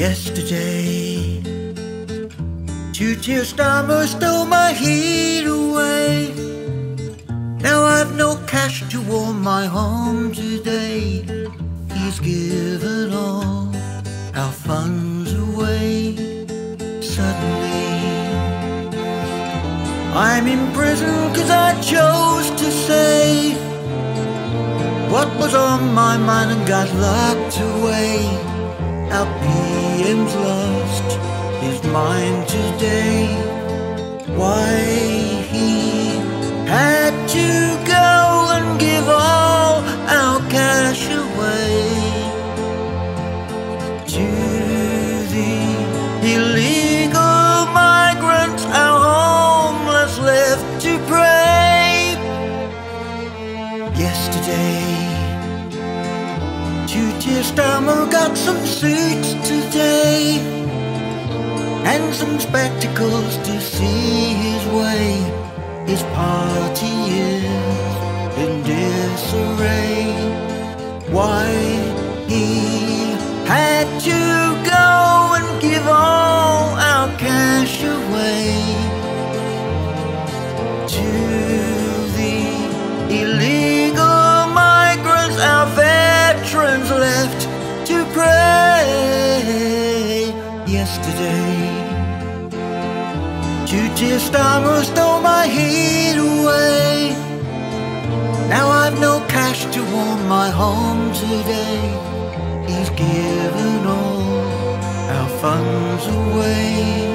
yesterday. Two-tier Starmer stole my heat away. Now I've no cash to warm my home today. He's given all our funds away. Suddenly I'm in prison 'cause I chose to say what was on my mind and got locked away. Our PM's lost his mind today. Why he had to go and give all our cash away to the illegal migrants, our homeless left to pray. Yesterday Two-tier Starmer got some suits today and some spectacles to see his way. His party is in disarray. Why he had to go and give all our cash away to the illegal migrants, our veterans left to pray. Yesterday Two-tier Starmer stole my heat away. Now I've no cash to warm my home today. He's given all our funds away.